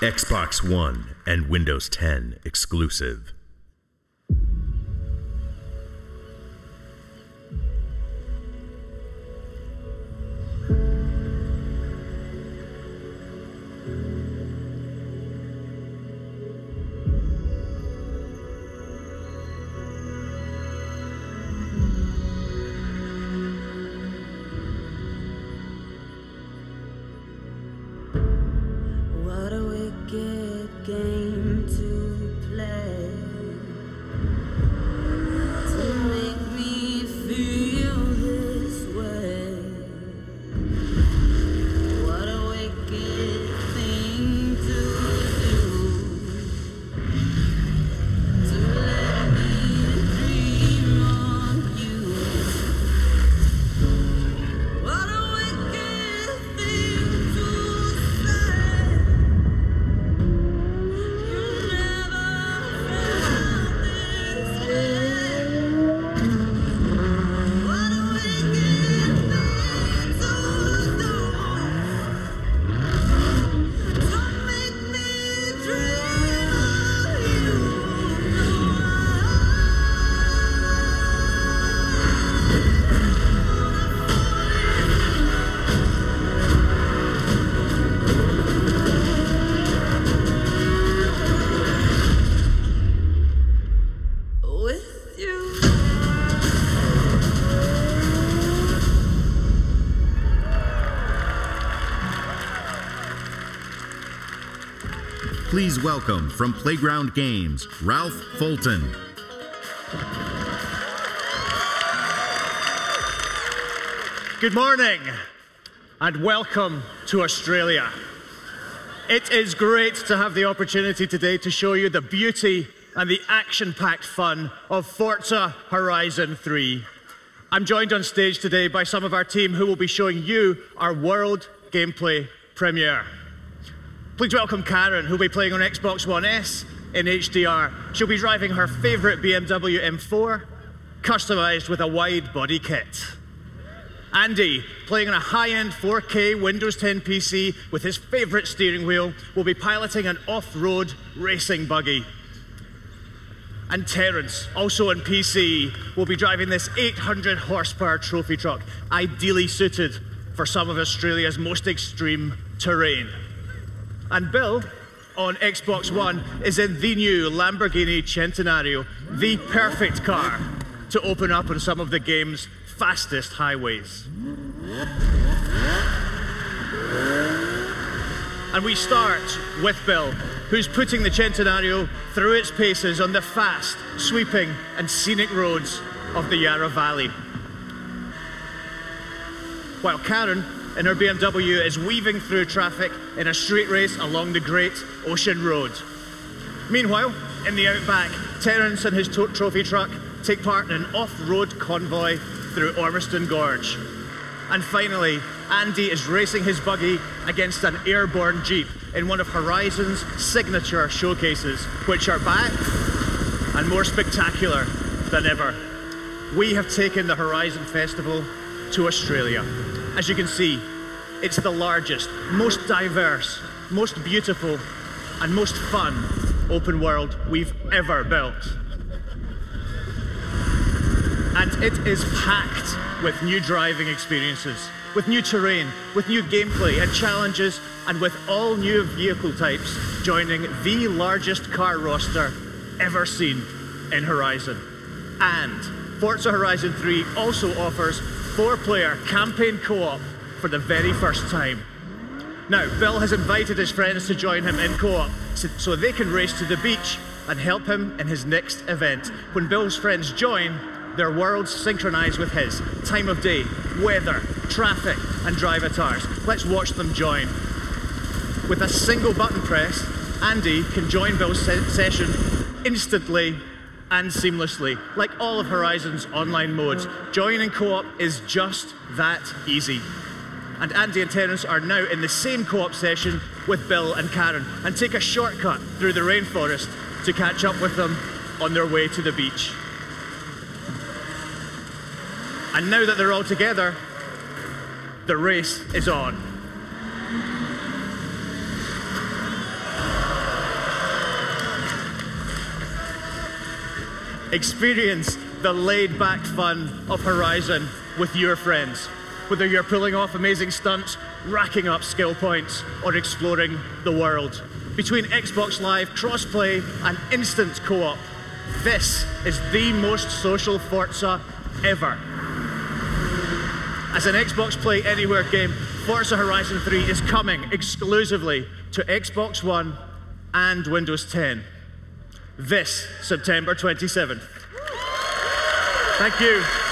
Xbox One and Windows 10 exclusive. Please welcome, from Playground Games, Ralph Fulton. Good morning, and welcome to Australia. It is great to have the opportunity today to show you the beauty and the action-packed fun of Forza Horizon 3. I'm joined on stage today by some of our team who will be showing you our world gameplay premiere. Please welcome Karen, who'll be playing on Xbox One S in HDR. She'll be driving her favorite BMW M4, customized with a wide body kit. Andy, playing on a high-end 4K Windows 10 PC with his favorite steering wheel, will be piloting an off-road racing buggy. And Terence, also on PC, will be driving this 800 horsepower trophy truck, ideally suited for some of Australia's most extreme terrain. And Bill, on Xbox One, is in the new Lamborghini Centenario, the perfect car to open up on some of the game's fastest highways. And we start with Bill, who's putting the Centenario through its paces on the fast, sweeping and scenic roads of the Yarra Valley. While Karen, in her BMW, is weaving through traffic in a street race along the Great Ocean Road. Meanwhile, in the outback, Terence and his trophy truck take part in an off-road convoy through Ormiston Gorge. And finally, Andy is racing his buggy against an airborne Jeep in one of Horizon's signature showcases, which are back and more spectacular than ever. We have taken the Horizon Festival to Australia. As you can see, it's the largest, most diverse, most beautiful, and most fun open world we've ever built. And it is packed with new driving experiences, with new terrain, with new gameplay and challenges, and with all new vehicle types joining the largest car roster ever seen in Horizon. And Forza Horizon 3 also offers four-player campaign co-op for the very first time. Now, Bill has invited his friends to join him in co-op so they can race to the beach and help him in his next event. When Bill's friends join, their worlds synchronize with his. Time of day, weather, traffic, and drive avatars. Let's watch them join. With a single button press, Andy can join Bill's session instantly and seamlessly, like all of Horizon's online modes. Joining co-op is just that easy. And Andy and Terence are now in the same co-op session with Bill and Karen and take a shortcut through the rainforest to catch up with them on their way to the beach. And now that they're all together, the race is on. Experience the laid-back fun of Horizon with your friends. Whether you're pulling off amazing stunts, racking up skill points, or exploring the world. Between Xbox Live, cross-play, and instant co-op, this is the most social Forza ever. As an Xbox Play Anywhere game, Forza Horizon 3 is coming exclusively to Xbox One and Windows 10 this September 27th. Thank you.